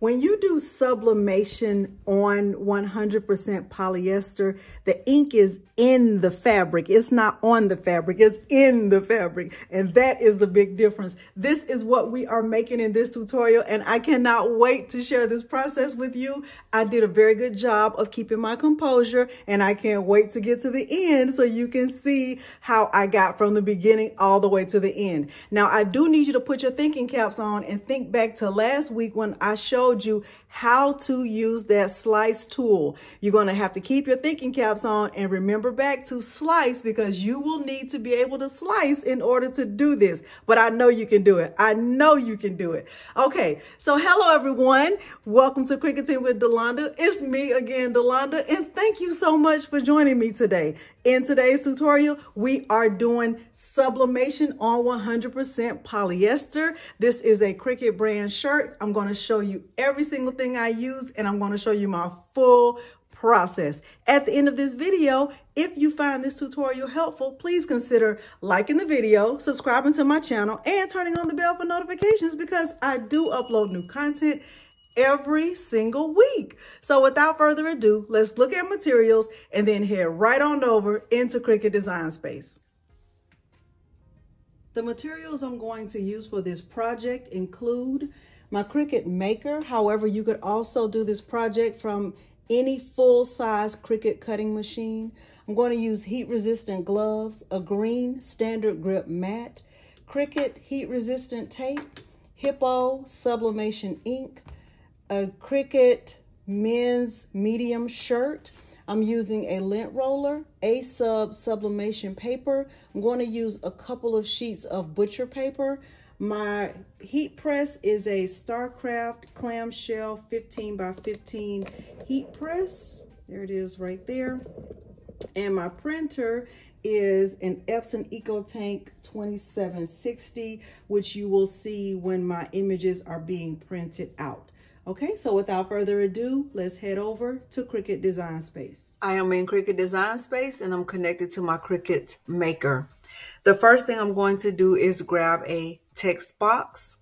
When you do sublimation on 100% polyester, the ink is in the fabric. It's not on the fabric, it's in the fabric. And that is the big difference. This is what we are making in this tutorial, and I cannot wait to share this process with you. I did a very good job of keeping my composure, and I can't wait to get to the end so you can see how I got from the beginning all the way to the end. Now, I do need you to put your thinking caps on and think back to last week when I showed you how to use that slice tool. You're going to have to keep your thinking caps on and remember back to slice, because you will need to be able to slice in order to do this. But I know you can do it. I know you can do it. Okay, so hello everyone. Welcome to Cricutting with Delonda. It's me again, Delonda, and thank you so much for joining me today. In today's tutorial, we are doing sublimation on 100% polyester. This is a Cricut brand shirt. I'm going to show you every single thing I use, and I'm going to show you my full process. At the end of this video, if you find this tutorial helpful, please consider liking the video, subscribing to my channel, and turning on the bell for notifications, because I do upload new content every single week. So without further ado, let's look at materials and then head right on over into Cricut Design Space. The materials I'm going to use for this project include my Cricut Maker. However, you could also do this project from any full-size Cricut cutting machine. I'm going to use heat-resistant gloves, a green standard grip mat, Cricut heat-resistant tape, Hippo sublimation ink, a Cricut men's medium shirt. I'm using a lint roller, A-Sub sublimation paper. I'm going to use a couple of sheets of butcher paper. My heat press is a StarCraft clamshell 15x15 heat press. There it is right there. And my printer is an Epson EcoTank 2760, which you will see when my images are being printed out. Okay, so without further ado, let's head over to Cricut Design Space. I am in Cricut Design Space, and I'm connected to my Cricut Maker. The first thing I'm going to do is grab a text box,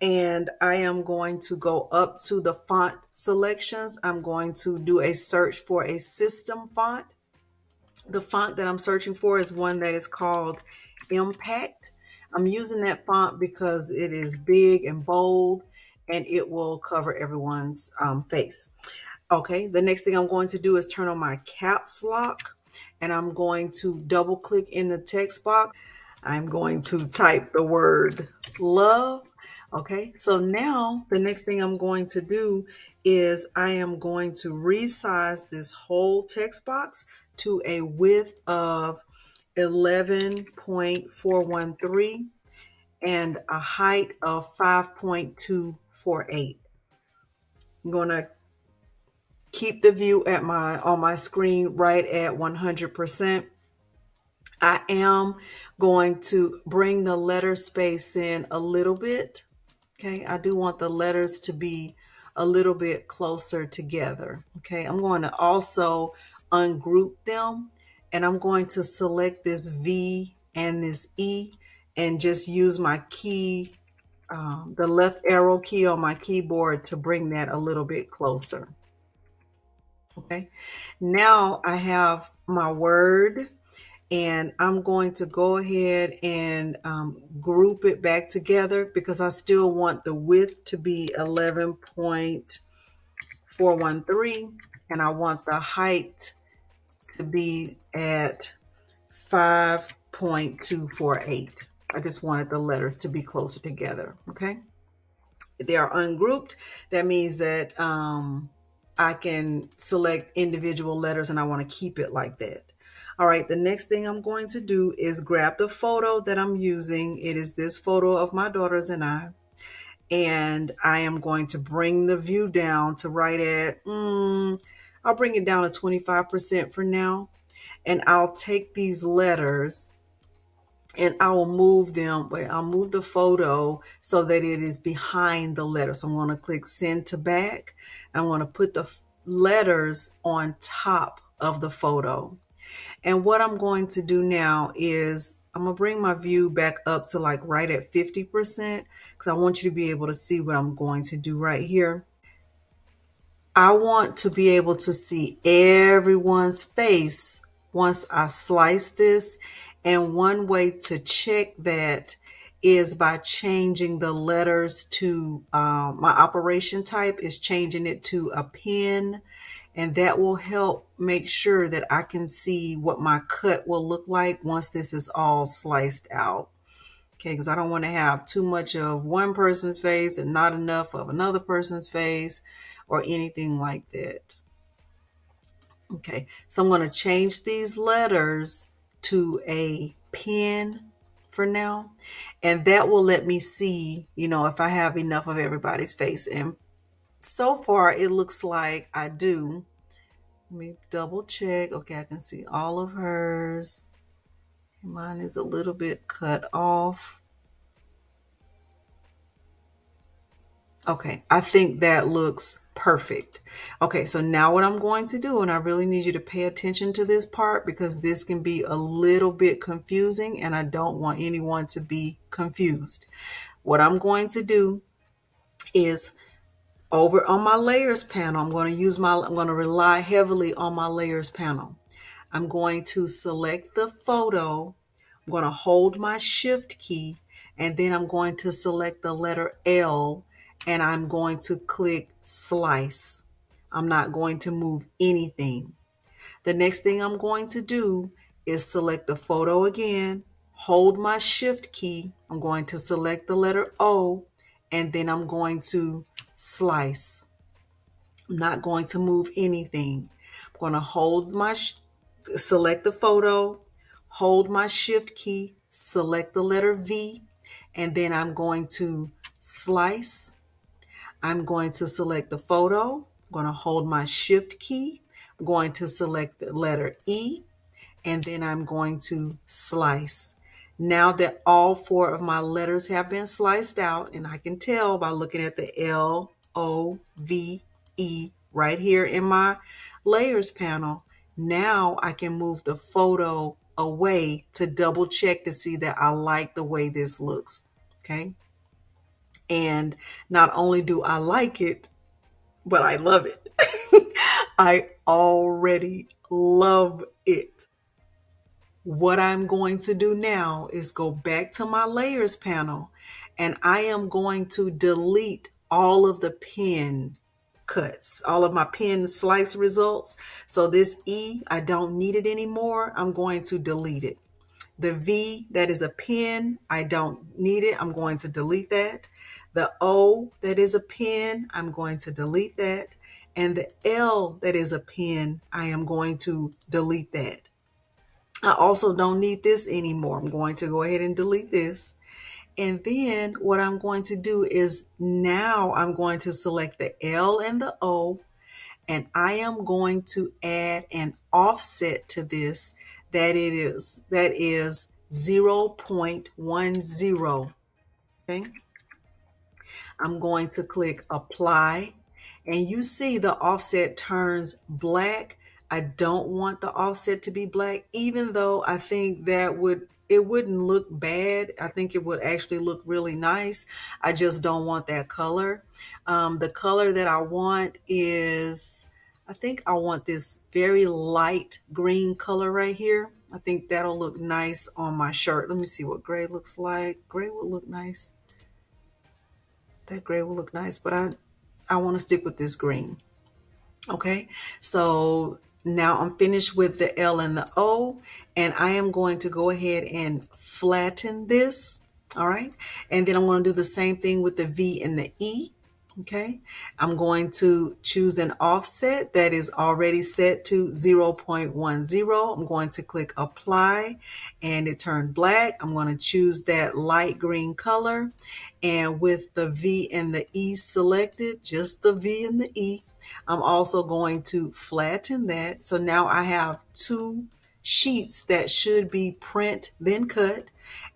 and I am going to go up to the font selections. I'm going to do a search for a system font. The font that I'm searching for is one that is called Impact. I'm using that font because it is big and bold, and it will cover everyone's face. Okay, the next thing I'm going to do is turn on my caps lock, and I'm going to double click in the text box. I'm going to type the word love. Okay, so now the next thing I'm going to do is I am going to resize this whole text box to a width of 11.413 and a height of 5.248. I'm going to keep the view at on my screen right at 100%. I am going to bring the letter space in a little bit. Okay, I do want the letters to be a little bit closer together. Okay, I'm going to also ungroup them, and I'm going to select this V and this E and just use my key, the left arrow key on my keyboard, to bring that a little bit closer. Okay, now I have my word, and I'm going to go ahead and group it back together, because I still want the width to be 11.413, and I want the height to be at 5.248. I just wanted the letters to be closer together. Okay, they are ungrouped. That means that I can select individual letters, and I want to keep it like that. All right, the next thing I'm going to do is grab the photo that I'm using. It is this photo of my daughters and I am going to bring the view down to right at, I'll bring it down to 25% for now, and I'll take these letters and I will move them, but I'll move the photo so that it is behind the letter. So I'm going to click send to back. I'm going to put the letters on top of the photo. And what I'm going to do now is I'm going to bring my view back up to like right at 50%, because I want you to be able to see what I'm going to do right here. I want to be able to see everyone's face once I slice this. And one way to check that is by changing the letters to my operation type is changing it to a pen, and that will help make sure that I can see what my cut will look like once this is all sliced out. Okay, because I don't want to have too much of one person's face and not enough of another person's face or anything like that. Okay, so I'm going to change these letters to a pen for now, and that will let me see, you know, if I have enough of everybody's face. And so far it looks like I do. Let me double check. Okay, I can see all of hers. Mine is a little bit cut off. Okay, I think that looks perfect. Okay, so now what I'm going to do, and I really need you to pay attention to this part because this can be a little bit confusing and I don't want anyone to be confused. What I'm going to do is over on my layers panel, I'm going to rely heavily on my layers panel. I'm going to select the photo, I'm going to hold my shift key, and then I'm going to select the letter L, and I'm going to click slice. I'm not going to move anything. The next thing I'm going to do is select the photo again, hold my shift key, I'm going to select the letter O, and then I'm going to slice. I'm not going to move anything. I'm going to hold my select the photo, hold my shift key, select the letter V, and then I'm going to slice. I'm going to select the photo, I'm going to hold my shift key, I'm going to select the letter E, and then I'm going to slice. Now that all four of my letters have been sliced out, and I can tell by looking at the L, O, V, E right here in my layers panel, now I can move the photo away to double check to see that I like the way this looks. Okay. And not only do I like it, but I love it. I already love it. What I'm going to do now is go back to my layers panel, and I am going to delete all of the pen cuts, all of my pen slice results. So this E, I don't need it anymore. I'm going to delete it. The V, that is a pen, I don't need it. I'm going to delete that. The O, that is a pen, I'm going to delete that. And the L, that is a pen, I am going to delete that. I also don't need this anymore. I'm going to go ahead and delete this. And then what I'm going to do is now I'm going to select the L and the O, and I am going to add an offset to this that is 0.10. Okay. I'm going to click apply, and you see the offset turns black. I don't want the offset to be black, even though I think that it wouldn't look bad. I think it would actually look really nice. I just don't want that color. The color that I want is, I think I want this very light green color right here. I think that'll look nice on my shirt. Let me see what gray looks like. Gray would look nice. That gray will look nice, but I want to stick with this green. Okay, so now I'm finished with the L and the O, and I am going to go ahead and flatten this. All right. And then I'm going to do the same thing with the V and the E. Okay. I'm going to choose an offset that is already set to 0.10. I'm going to click apply, and it turned black. I'm going to choose that light green color. And with the V and the E selected, just the V and the E, I'm also going to flatten that. So now I have two sheets that should be print then cut,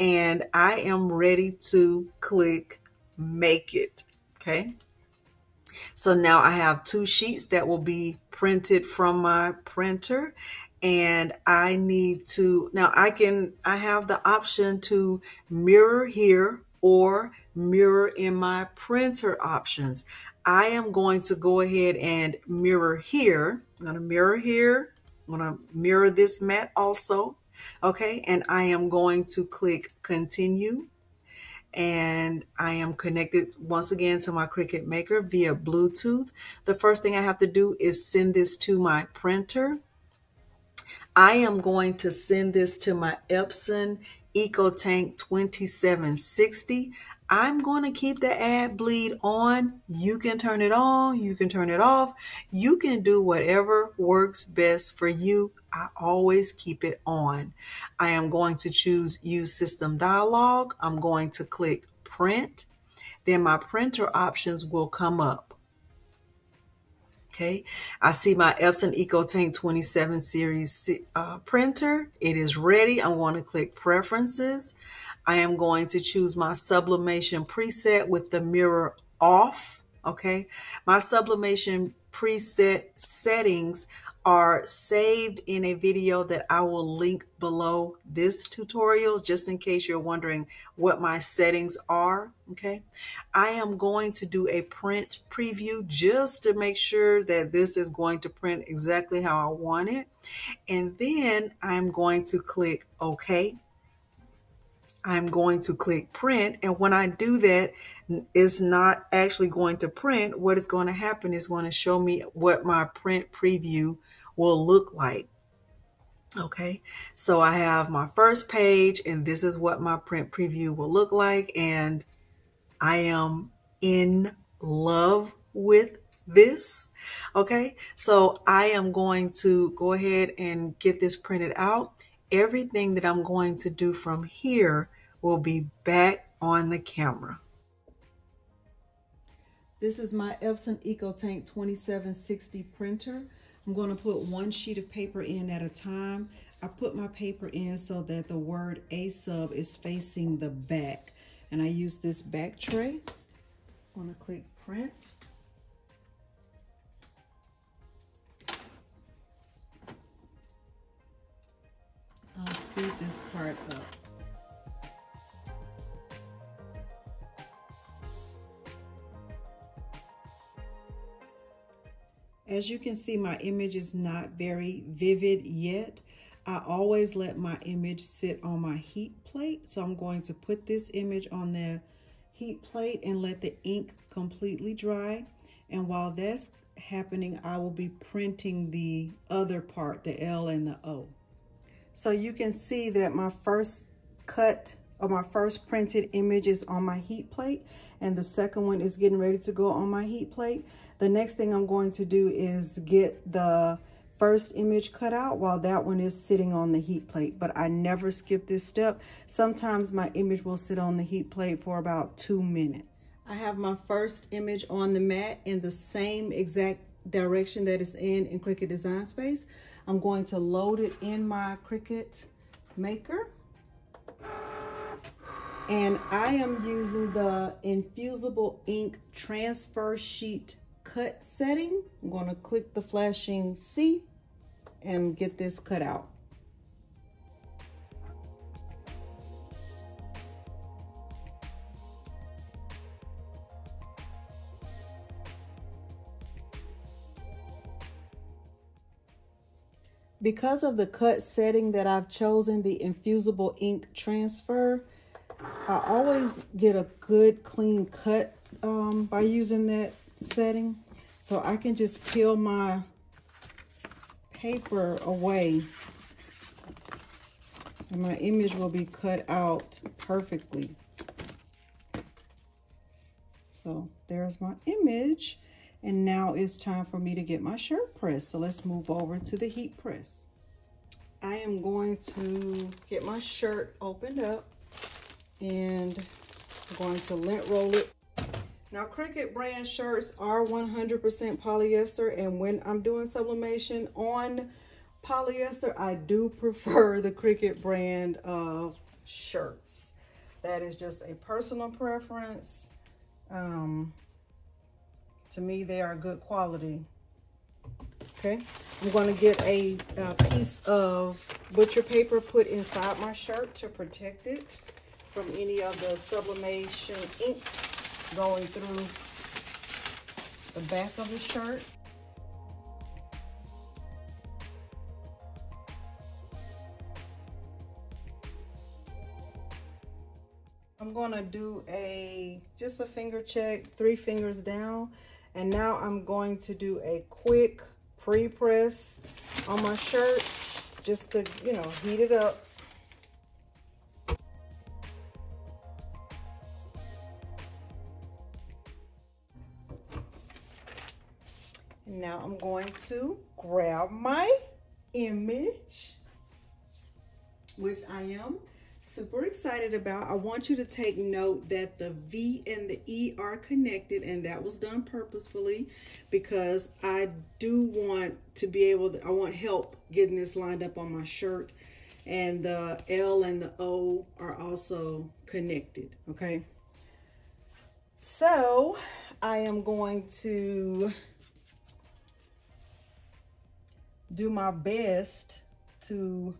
and I am ready to click make it. Okay. So now I have two sheets that will be printed from my printer, and I need to, now I have the option to mirror here or mirror in my printer options. I am going to go ahead and mirror here. I'm going to mirror here. I'm going to mirror this mat also. Okay, and I am going to click continue. And I am connected once again to my Cricut Maker via Bluetooth. The first thing I have to do is send this to my printer. I am going to send this to my Epson EcoTank 2760. I'm going to keep the ad bleed on. You can turn it on, you can turn it off. You can do whatever works best for you. I always keep it on. I am going to choose Use System Dialog. I'm going to click Print. Then my printer options will come up. Okay, I see my Epson EcoTank 27 series printer. It is ready. I want to click Preferences. I am going to choose my sublimation preset with the mirror off. Okay, my sublimation preset settings are saved in a video that I will link below this tutorial, just in case you're wondering what my settings are. Okay, I am going to do a print preview just to make sure that this is going to print exactly how I want it. And then I'm going to click OK. I'm going to click print. And when I do that, it's not actually going to print. What is going to happen is going to show me what my print preview will look like. Okay, so I have my first page, and this is what my print preview will look like. And I am in love with this. Okay, so I am going to go ahead and get this printed out. Everything that I'm going to do from here will be back on the camera. This is my Epson EcoTank 2760 printer. I'm going to put one sheet of paper in at a time. I put my paper in so that the word A-Sub is facing the back. And I use this back tray. I'm going to click print. I'll speed this part up. As you can see, my image is not very vivid yet. I always let my image sit on my heat plate. So I'm going to put this image on the heat plate and let the ink completely dry. And while that's happening, I will be printing the other part, the L and the O. So you can see that my first cut or my first printed image is on my heat plate, and the second one is getting ready to go on my heat plate. The next thing I'm going to do is get the first image cut out while that one is sitting on the heat plate, but I never skip this step. Sometimes my image will sit on the heat plate for about 2 minutes. I have my first image on the mat in the same exact direction that it's in Cricut Design Space. I'm going to load it in my Cricut Maker. And I am using the Infusible Ink Transfer Sheet cut setting. I'm going to click the flashing C and get this cut out. Because of the cut setting that I've chosen, the Infusible Ink Transfer, I always get a good clean cut by using that setting. So I can just peel my paper away and my image will be cut out perfectly. So there's my image. And now it's time for me to get my shirt pressed. So let's move over to the heat press. I am going to get my shirt opened up and I'm going to lint roll it. Now Cricut brand shirts are 100% polyester, and when I'm doing sublimation on polyester, I do prefer the Cricut brand of shirts. That is just a personal preference. To me, they are good quality. Okay, I'm going to get a piece of butcher paper put inside my shirt to protect it from any of the sublimation ink going through the back of the shirt. I'm going to do just a finger check, 3 fingers down, and now I'm going to do a quick pre-press on my shirt just to, you know, heat it up. And now I'm going to grab my image, which I am super excited about. I want you to take note that the V and the E are connected, and that was done purposefully because I do want to be able to, I want help getting this lined up on my shirt, and the L and the O are also connected, okay? So I am going to do my best to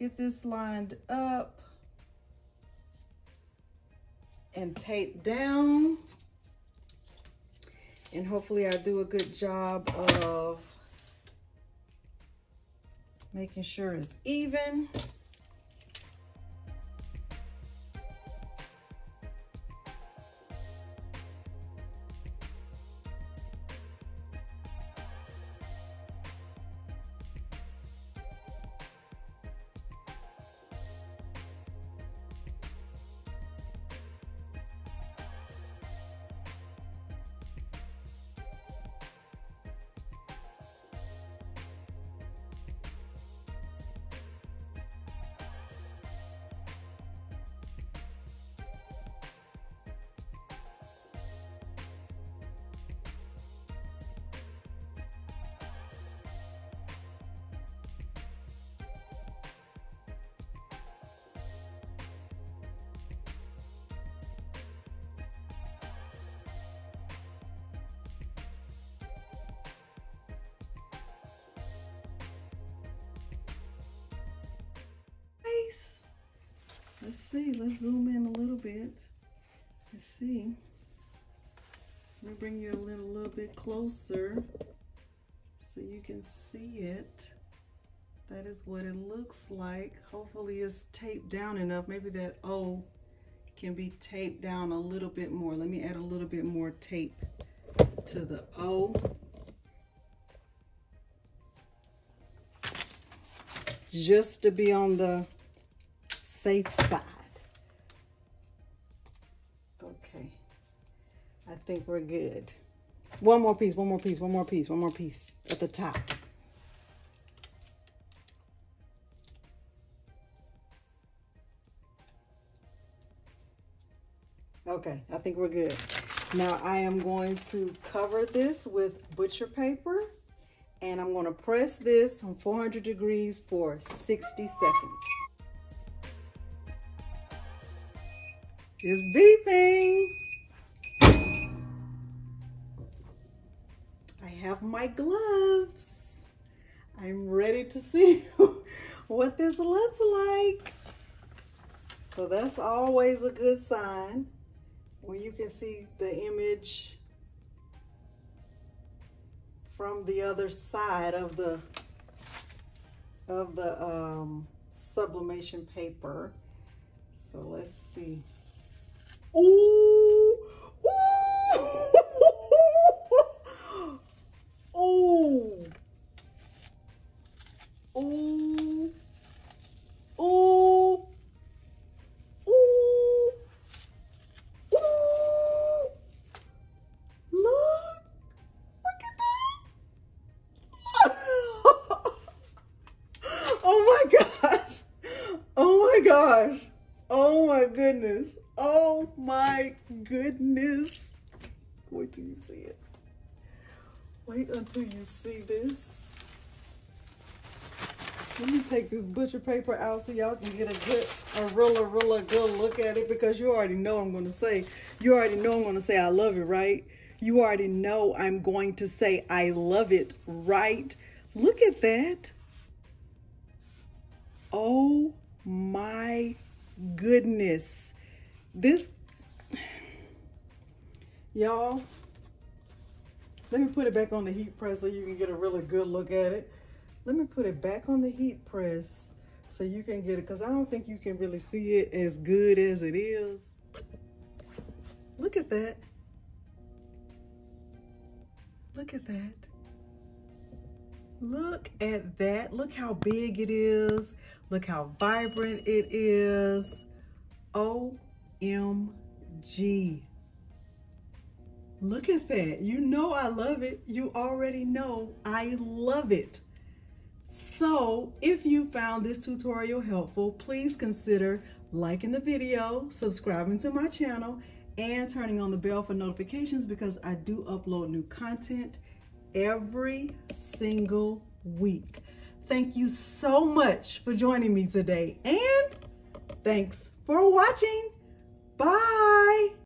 get this lined up and taped down, and hopefully I do a good job of making sure it's even. Let's see, let's zoom in a little bit. Let's see. Let me bring you a little bit closer so you can see it. That is what it looks like. Hopefully it's taped down enough. Maybe that O can be taped down a little bit more. Let me add a little bit more tape to the O. Just to be on the safe side. Okay, I think we're good. One more piece, one more piece, one more piece, one more piece at the top. Okay, I think we're good. Now I am going to cover this with butcher paper, and I'm going to press this on 400 degrees for 60 seconds. It's beeping. I have my gloves. I'm ready to see what this looks like. So that's always a good sign when you can see the image from the other side of the sublimation paper. So let's see. Ooh, ooh, ooh, ooh, ooh, ooh, ooh. Look at that. Oh my gosh. Oh my gosh. Oh my goodness. Oh my goodness. Wait till you see it. Wait until you see this. Let me take this butcher paper out so y'all can get a good, a really good look at it, because you already know I'm gonna say, you already know I'm gonna say I love it, right? You already know I'm going to say I love it, right? Look at that. Oh my goodness. This, y'all, Let me put it back on the heat press so you can get a really good look at it. Let me put it back on the heat press so you can get it, because I don't think you can really see it as good as it is. Look at that. Look at that. Look at that. Look how big it is. Look how vibrant it is. OMG. Look at that. You know I love it. You already know I love it. So if you found this tutorial helpful, please consider liking the video, subscribing to my channel, and turning on the bell for notifications, because I do upload new content every single week. Thank you so much for joining me today, and thanks for watching.